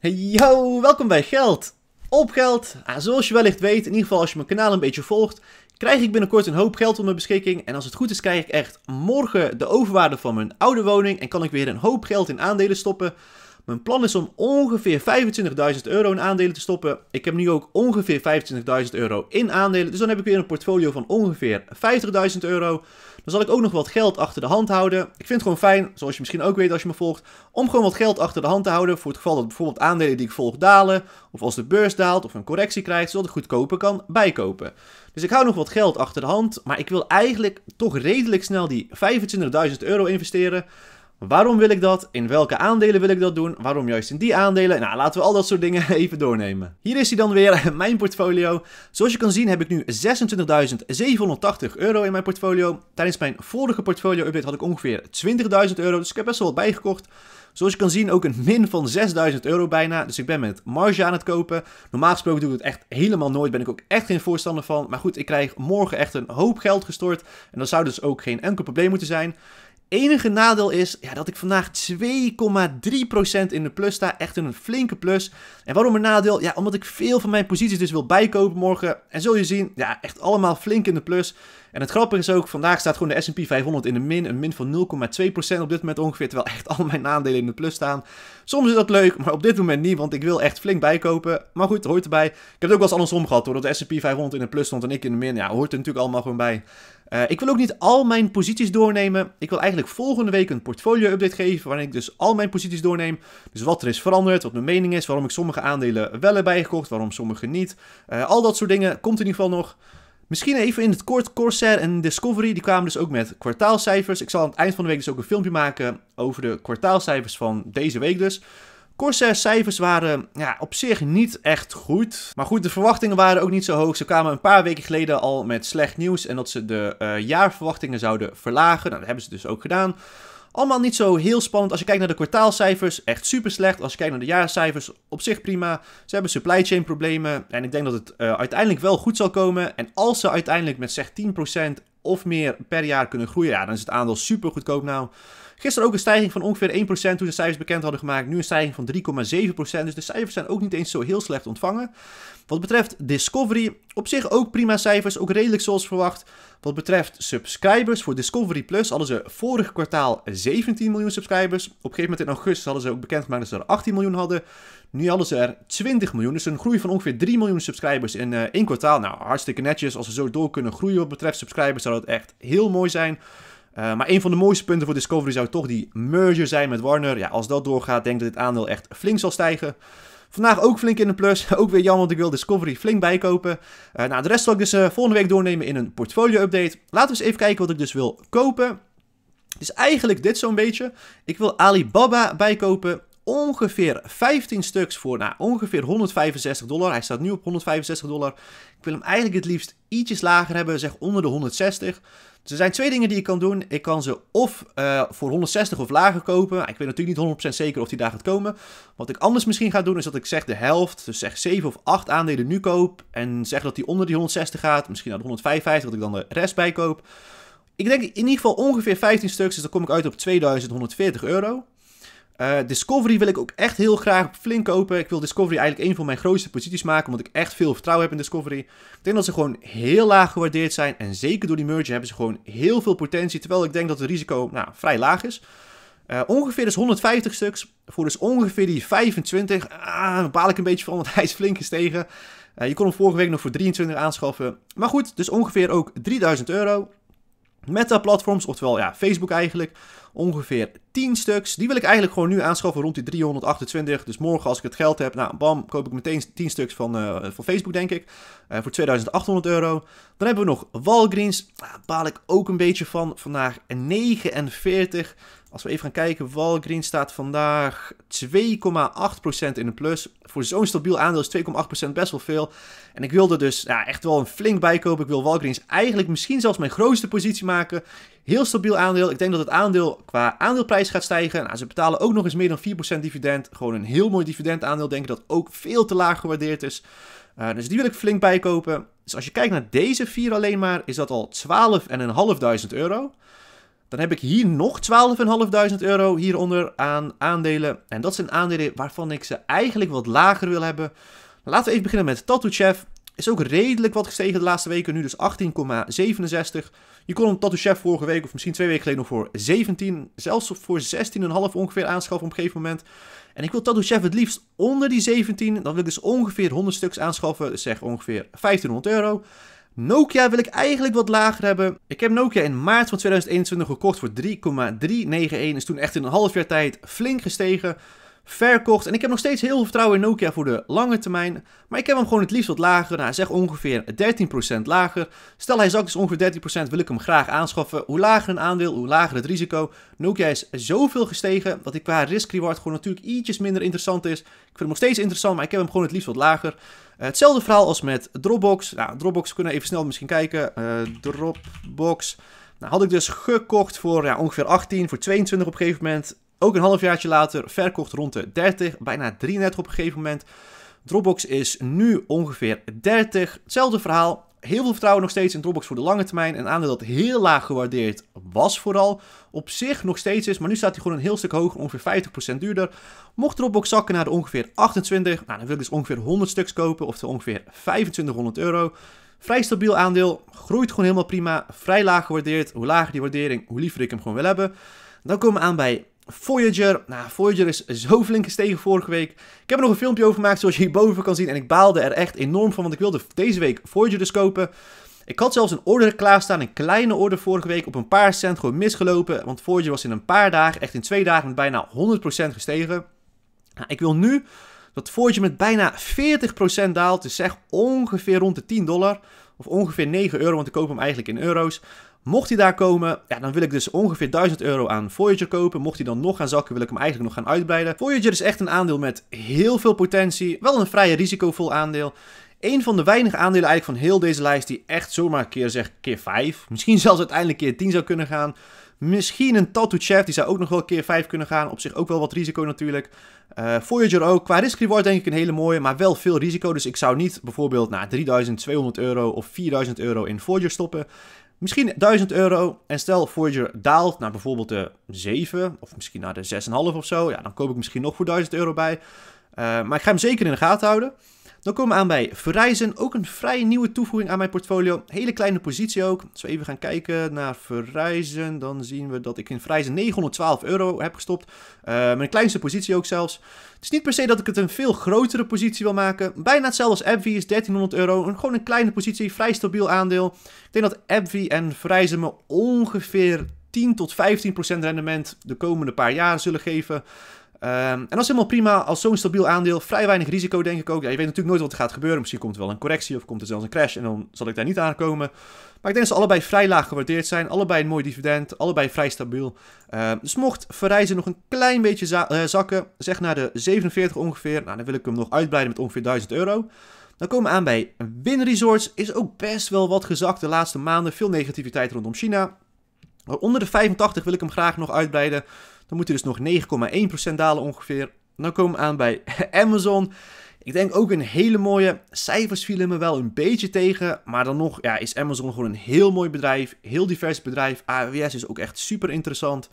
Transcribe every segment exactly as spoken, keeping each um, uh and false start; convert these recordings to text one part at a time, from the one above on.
Hey yo, welkom bij Geld op Geld. Ah, zoals je wellicht weet, in ieder geval als je mijn kanaal een beetje volgt, krijg ik binnenkort een hoop geld op mijn beschikking. En als het goed is, krijg ik echt morgen de overwaarde van mijn oude woning en kan ik weer een hoop geld in aandelen stoppen. Mijn plan is om ongeveer vijfentwintigduizend euro in aandelen te stoppen. Ik heb nu ook ongeveer vijfentwintigduizend euro in aandelen. Dus dan heb ik weer een portfolio van ongeveer vijftigduizend euro. Dan zal ik ook nog wat geld achter de hand houden. Ik vind het gewoon fijn, zoals je misschien ook weet als je me volgt, om gewoon wat geld achter de hand te houden. Voor het geval dat bijvoorbeeld aandelen die ik volg dalen. Of als de beurs daalt of een correctie krijgt, zodat ik goedkoper kan bijkopen. Dus ik hou nog wat geld achter de hand. Maar ik wil eigenlijk toch redelijk snel die vijfentwintigduizend euro investeren. Waarom wil ik dat? In welke aandelen wil ik dat doen? Waarom juist in die aandelen? Nou, laten we al dat soort dingen even doornemen. Hier is hij dan weer, mijn portfolio. Zoals je kan zien heb ik nu zesentwintigduizend zevenhonderdtachtig euro in mijn portfolio. Tijdens mijn vorige portfolio update had ik ongeveer twintigduizend euro, dus ik heb best wel wat bijgekocht. Zoals je kan zien ook een min van zesduizend euro bijna, dus ik ben met marge aan het kopen. Normaal gesproken doe ik het echt helemaal nooit, ben ik ook echt geen voorstander van. Maar goed, ik krijg morgen echt een hoop geld gestort en dat zou dus ook geen enkel probleem moeten zijn. Enige nadeel is ja, dat ik vandaag twee komma drie procent in de plus sta. Echt een flinke plus. En waarom een nadeel? Ja, omdat ik veel van mijn posities dus wil bijkopen morgen. En zul je zien, ja, echt allemaal flink in de plus. En het grappige is ook, vandaag staat gewoon de S en P vijfhonderd in de min. Een min van nul komma twee procent op dit moment ongeveer. Terwijl echt al mijn aandelen in de plus staan. Soms is dat leuk, maar op dit moment niet. Want ik wil echt flink bijkopen. Maar goed, hoort erbij. Ik heb het ook wel eens andersom gehad hoor. Dat de S en P vijfhonderd in de plus stond en ik in de min. Ja, hoort er natuurlijk allemaal gewoon bij. Uh, ik wil ook niet al mijn posities doornemen. Ik wil eigenlijk volgende week een portfolio-update geven waarin ik dus al mijn posities doorneem. Dus wat er is veranderd, wat mijn mening is, waarom ik sommige aandelen wel heb bijgekocht, waarom sommige niet. Uh, al dat soort dingen komt in ieder geval nog. Misschien even in het kort, Corsair en Discovery, die kwamen dus ook met kwartaalcijfers. Ik zal aan het eind van de week dus ook een filmpje maken over de kwartaalcijfers van deze week dus. Corsair's cijfers waren ja, op zich niet echt goed. Maar goed, de verwachtingen waren ook niet zo hoog. Ze kwamen een paar weken geleden al met slecht nieuws. En dat ze de uh, jaarverwachtingen zouden verlagen. Nou, dat hebben ze dus ook gedaan. Allemaal niet zo heel spannend. Als je kijkt naar de kwartaalcijfers, echt super slecht. Als je kijkt naar de jaarcijfers, op zich prima. Ze hebben supply chain problemen. En ik denk dat het uh, uiteindelijk wel goed zal komen. En als ze uiteindelijk met zeg tien procent of meer per jaar kunnen groeien, ja, dan is het aandeel super goedkoop nou. Gisteren ook een stijging van ongeveer één procent toen de cijfers bekend hadden gemaakt. Nu een stijging van drie komma zeven procent. Dus de cijfers zijn ook niet eens zo heel slecht ontvangen. Wat betreft Discovery, op zich ook prima cijfers. Ook redelijk zoals verwacht. Wat betreft subscribers voor Discovery Plus hadden ze vorig kwartaal zeventien miljoen subscribers. Op een gegeven moment in augustus hadden ze ook bekendgemaakt dat ze er achttien miljoen hadden. Nu hadden ze er twintig miljoen. Dus een groei van ongeveer drie miljoen subscribers in uh, één kwartaal. Nou, hartstikke netjes. Als ze zo door kunnen groeien wat betreft subscribers zou dat echt heel mooi zijn. Uh, maar een van de mooiste punten voor Discovery zou toch die merger zijn met Warner. Ja, als dat doorgaat, denk ik dat dit aandeel echt flink zal stijgen. Vandaag ook flink in de plus. Ook weer jammer, want ik wil Discovery flink bijkopen. Uh, nou, de rest zal ik dus uh, volgende week doornemen in een portfolio-update. Laten we eens even kijken wat ik dus wil kopen. Dus eigenlijk dit zo'n beetje. Ik wil Alibaba bijkopen. Ongeveer vijftien stuks voor nou, ongeveer honderdvijfenzestig dollar. Hij staat nu op honderdvijfenzestig dollar. Ik wil hem eigenlijk het liefst ietsjes lager hebben, zeg onder de honderdzestig. Dus er zijn twee dingen die ik kan doen. Ik kan ze of uh, voor honderdzestig of lager kopen. Ik weet natuurlijk niet honderd procent zeker of die daar gaat komen. Wat ik anders misschien ga doen is dat ik zeg de helft, dus zeg zeven of acht aandelen nu koop. En zeg dat die onder die honderdzestig gaat, misschien naar de honderdvijfenvijftig, dat ik dan de rest bijkoop. Ik denk in ieder geval ongeveer vijftien stuks, dus dan kom ik uit op tweeduizend honderdveertig euro. Uh, Discovery wil ik ook echt heel graag flink kopen. Ik wil Discovery eigenlijk een van mijn grootste posities maken, omdat ik echt veel vertrouwen heb in Discovery. Ik denk dat ze gewoon heel laag gewaardeerd zijn. En zeker door die merger hebben ze gewoon heel veel potentie. Terwijl ik denk dat het risico nou, vrij laag is. Uh, ongeveer dus honderdvijftig stuks. Voor dus ongeveer die vijfentwintig. Ah, daar baal ik een beetje van, want hij is flink gestegen. Uh, je kon hem vorige week nog voor drieëntwintig aanschaffen. Maar goed, dus ongeveer ook drieduizend euro. Meta-platforms, oftewel ja, Facebook eigenlijk, ongeveer tien stuks. Die wil ik eigenlijk gewoon nu aanschaffen rond die driehonderdachtentwintig. Dus morgen als ik het geld heb, nou bam, koop ik meteen tien stuks van, uh, van Facebook denk ik. Uh, voor tweeduizend achthonderd euro. Dan hebben we nog Walgreens. Daar baal ik ook een beetje van. Vandaag negenenveertig. Als we even gaan kijken, Walgreens staat vandaag twee komma acht procent in de plus. Voor zo'n stabiel aandeel is twee komma acht procent best wel veel. En ik wilde dus ja, echt wel een flink bijkopen. Ik wil Walgreens eigenlijk misschien zelfs mijn grootste positie maken. Heel stabiel aandeel. Ik denk dat het aandeel qua aandeelprijs gaat stijgen. Nou, ze betalen ook nog eens meer dan vier procent dividend. Gewoon een heel mooi dividendaandeel. Denk ik dat ook veel te laag gewaardeerd is. Uh, dus die wil ik flink bijkopen. Dus als je kijkt naar deze vier alleen maar, is dat al twaalfduizend vijfhonderd euro. Dan heb ik hier nog twaalfduizend vijfhonderd euro hieronder aan aandelen. En dat zijn aandelen waarvan ik ze eigenlijk wat lager wil hebben. Laten we even beginnen met Tattoo Chef. Is ook redelijk wat gestegen de laatste weken. Nu dus achttien komma zevenenzestig. Je kon hem Tattoo Chef vorige week of misschien twee weken geleden nog voor zeventien. Zelfs voor zestien komma vijf ongeveer aanschaffen op een gegeven moment. En ik wil Tattoo Chef het liefst onder die zeventien. Dan wil ik dus ongeveer honderd stuks aanschaffen. Dus zeg ongeveer vijftienhonderd euro. Nokia wil ik eigenlijk wat lager hebben. Ik heb Nokia in maart van tweeduizend eenentwintig gekocht voor drie komma driehonderdeenennegentig. Is toen echt in een half jaar tijd flink gestegen. Verkocht. En ik heb nog steeds heel veel vertrouwen in Nokia voor de lange termijn. Maar ik heb hem gewoon het liefst wat lager. Nou, zeg ongeveer dertien procent lager. Stel hij zakt dus ongeveer dertien procent, wil ik hem graag aanschaffen. Hoe lager een aandeel, hoe lager het risico. Nokia is zoveel gestegen dat hij qua risk-reward gewoon natuurlijk ietsjes minder interessant is. Ik vind hem nog steeds interessant, maar ik heb hem gewoon het liefst wat lager. Hetzelfde verhaal als met Dropbox. Nou, Dropbox kunnen we even snel misschien kijken. Uh, Dropbox. Nou, had ik dus gekocht voor ja, ongeveer achttien, voor tweeëntwintig op een gegeven moment. Ook een halfjaartje later verkocht rond de dertig, bijna drieëndertig op een gegeven moment. Dropbox is nu ongeveer dertig. Hetzelfde verhaal. Heel veel vertrouwen nog steeds in Dropbox voor de lange termijn. Een aandeel dat heel laag gewaardeerd was vooral. Op zich nog steeds is, maar nu staat hij gewoon een heel stuk hoger, ongeveer vijftig procent duurder. Mocht Dropbox zakken naar de ongeveer achtentwintig, nou, dan wil ik dus ongeveer honderd stuks kopen, oftewel ongeveer vijfentwintighonderd euro. Vrij stabiel aandeel, groeit gewoon helemaal prima, vrij laag gewaardeerd. Hoe lager die waardering, hoe liever ik hem gewoon wil hebben. Dan komen we aan bij Voyager. Nou, Voyager is zo flink gestegen vorige week. Ik heb er nog een filmpje over gemaakt zoals je hierboven kan zien. En ik baalde er echt enorm van, want ik wilde deze week Voyager dus kopen. Ik had zelfs een order klaarstaan, een kleine order vorige week op een paar cent gewoon misgelopen. Want Voyager was in een paar dagen, echt in twee dagen, met bijna honderd procent gestegen. Nou, ik wil nu dat Voyager met bijna veertig procent daalt. Dus zeg ongeveer rond de tien dollar. Of ongeveer negen euro, want ik koop hem eigenlijk in euro's. Mocht hij daar komen, ja, dan wil ik dus ongeveer duizend euro aan Voyager kopen. Mocht hij dan nog gaan zakken, wil ik hem eigenlijk nog gaan uitbreiden. Voyager is echt een aandeel met heel veel potentie. Wel een vrij risicovol aandeel. Eén van de weinige aandelen eigenlijk van heel deze lijst die echt zomaar keer zeg, keer vijf. Misschien zelfs uiteindelijk keer tien zou kunnen gaan. Misschien een Tattoo Chef, die zou ook nog wel keer vijf kunnen gaan. Op zich ook wel wat risico natuurlijk. Uh, Voyager ook. Qua risk reward denk ik een hele mooie, maar wel veel risico. Dus ik zou niet bijvoorbeeld nou, drieduizend tweehonderd euro of vierduizend euro in Voyager stoppen. Misschien duizend euro en stel Voyager daalt naar bijvoorbeeld de zeven of misschien naar de zes komma vijf of zo. Ja, dan koop ik misschien nog voor duizend euro bij. Uh, maar ik ga hem zeker in de gaten houden. Dan komen we aan bij Verizon. Ook een vrij nieuwe toevoeging aan mijn portfolio. Hele kleine positie ook. Als we even gaan kijken naar Verizon, dan zien we dat ik in Verizon negenhonderdtwaalf euro heb gestopt. Uh, mijn kleinste positie ook zelfs. Het is niet per se dat ik het een veel grotere positie wil maken. Bijna hetzelfde als AbbVie is dertienhonderd euro. Een, gewoon een kleine positie, vrij stabiel aandeel. Ik denk dat AbbVie en Verizon me ongeveer tien tot vijftien procent rendement de komende paar jaar zullen geven. Um, en dat is helemaal prima als zo'n stabiel aandeel. Vrij weinig risico denk ik ook. Ja, je weet natuurlijk nooit wat er gaat gebeuren. Misschien komt er wel een correctie of komt er zelfs een crash en dan zal ik daar niet aankomen. Maar ik denk dat ze allebei vrij laag gewaardeerd zijn. Allebei een mooi dividend. Allebei vrij stabiel. Um, dus mocht Verizon nog een klein beetje za uh, zakken, zeg naar de zevenenveertig ongeveer. Nou, dan wil ik hem nog uitbreiden met ongeveer duizend euro. Dan komen we aan bij Win Resorts. Is ook best wel wat gezakt de laatste maanden. Veel negativiteit rondom China. Onder de vijfentachtig wil ik hem graag nog uitbreiden. Dan moet hij dus nog negen komma één procent dalen ongeveer. Dan komen we aan bij Amazon. Ik denk ook een hele mooie. Cijfers vielen me wel een beetje tegen. Maar dan nog ja, is Amazon gewoon een heel mooi bedrijf. Heel divers bedrijf. A W S is ook echt super interessant.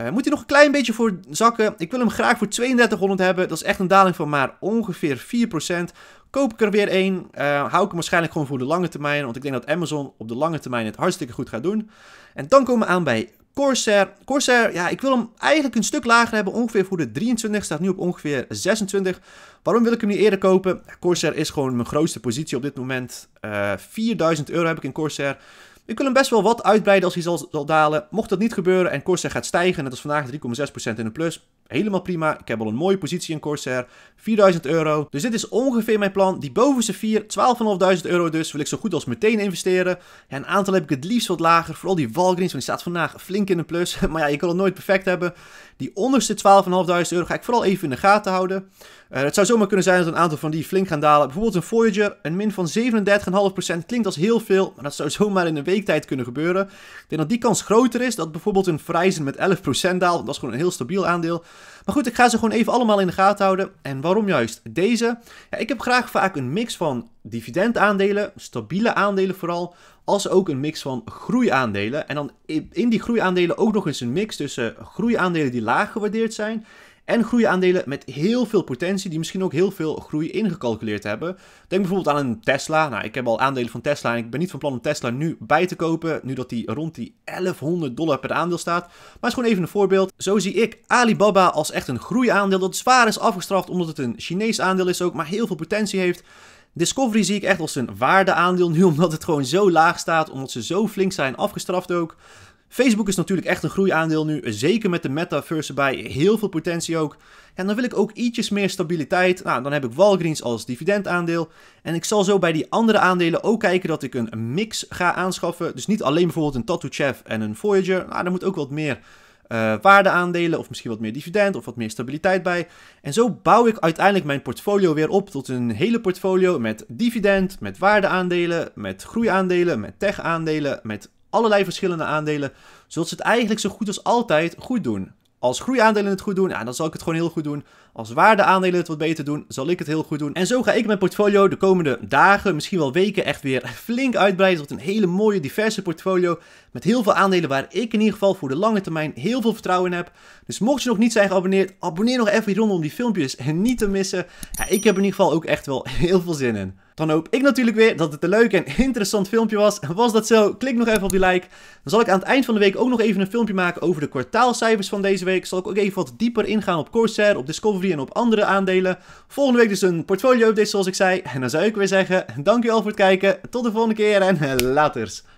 Uh, moet hij nog een klein beetje voor zakken. Ik wil hem graag voor tweeëndertighonderd hebben. Dat is echt een daling van maar ongeveer vier procent. Koop ik er weer één. Uh, hou ik hem waarschijnlijk gewoon voor de lange termijn. Want ik denk dat Amazon op de lange termijn het hartstikke goed gaat doen. En dan komen we aan bij Corsair. Corsair, ja, ik wil hem eigenlijk een stuk lager hebben. Ongeveer voor de drieëntwintig. Staat nu op ongeveer zesentwintig. Waarom wil ik hem niet eerder kopen? Corsair is gewoon mijn grootste positie op dit moment. Uh, vierduizend euro heb ik in Corsair. Ik wil hem best wel wat uitbreiden als hij zal, zal dalen. Mocht dat niet gebeuren en Corsair gaat stijgen, net als vandaag drie komma zes procent in de plus. Helemaal prima. Ik heb al een mooie positie in Corsair. vierduizend euro. Dus dit is ongeveer mijn plan. Die bovenste vier, twaalfduizend vijfhonderd euro dus, wil ik zo goed als meteen investeren. Ja, een aantal heb ik het liefst wat lager. Vooral die Walgreens, want die staat vandaag flink in de plus. Maar ja, je kan het nooit perfect hebben. Die onderste twaalfduizend vijfhonderd euro ga ik vooral even in de gaten houden. Uh, het zou zomaar kunnen zijn dat een aantal van die flink gaan dalen. Bijvoorbeeld een Voyager, een min van zevenendertig komma vijf procent. Klinkt als heel veel, maar dat zou zomaar in een weektijd kunnen gebeuren. Ik denk dat die kans groter is dat bijvoorbeeld een Verizon met elf procent daalt. Dat is gewoon een heel stabiel aandeel. Maar goed, ik ga ze gewoon even allemaal in de gaten houden. En waarom juist deze? Ja, ik heb graag vaak een mix van dividendaandelen, stabiele aandelen vooral, als ook een mix van groeiaandelen. En dan in die groeiaandelen ook nog eens een mix tussen groeiaandelen die laag gewaardeerd zijn en groeiaandelen met heel veel potentie, die misschien ook heel veel groei ingecalculeerd hebben. Denk bijvoorbeeld aan een Tesla. Nou, ik heb al aandelen van Tesla en ik ben niet van plan om Tesla nu bij te kopen, nu dat die rond die elfhonderd dollar per aandeel staat. Maar het is gewoon even een voorbeeld. Zo zie ik Alibaba als echt een groeiaandeel dat zwaar is afgestraft, omdat het een Chinees aandeel is ook, maar heel veel potentie heeft. Discovery zie ik echt als een waardeaandeel nu, omdat het gewoon zo laag staat, omdat ze zo flink zijn afgestraft ook. Facebook is natuurlijk echt een groeiaandeel nu, zeker met de metaverse erbij, heel veel potentie ook. En dan wil ik ook ietsjes meer stabiliteit. Nou, dan heb ik Walgreens als dividendaandeel. En ik zal zo bij die andere aandelen ook kijken dat ik een mix ga aanschaffen. Dus niet alleen bijvoorbeeld een Tattoo Chef en een Voyager. Nou, daar moet ook wat meer uh, waardeaandelen of misschien wat meer dividend of wat meer stabiliteit bij. En zo bouw ik uiteindelijk mijn portfolio weer op tot een hele portfolio met dividend, met waardeaandelen, met groeiaandelen, met techaandelen, met allerlei verschillende aandelen, zodat ze het eigenlijk zo goed als altijd goed doen. Als groeiaandelen het goed doen, ja, dan zal ik het gewoon heel goed doen. Als waardeaandelen het wat beter doen, zal ik het heel goed doen. En zo ga ik mijn portfolio de komende dagen, misschien wel weken, echt weer flink uitbreiden tot een hele mooie, diverse portfolio met heel veel aandelen waar ik in ieder geval voor de lange termijn heel veel vertrouwen in heb. Dus mocht je nog niet zijn geabonneerd, abonneer nog even hieronder om die filmpjes niet te missen. Ja, ik heb in ieder geval ook echt wel heel veel zin in. Dan hoop ik natuurlijk weer dat het een leuk en interessant filmpje was. Was dat zo? Klik nog even op die like. Dan zal ik aan het eind van de week ook nog even een filmpje maken over de kwartaalcijfers van deze week. Zal ik ook even wat dieper ingaan op Corsair, op Discovery en op andere aandelen. Volgende week dus een portfolio update zoals ik zei. En dan zou ik weer zeggen, dankjewel voor het kijken. Tot de volgende keer en laters.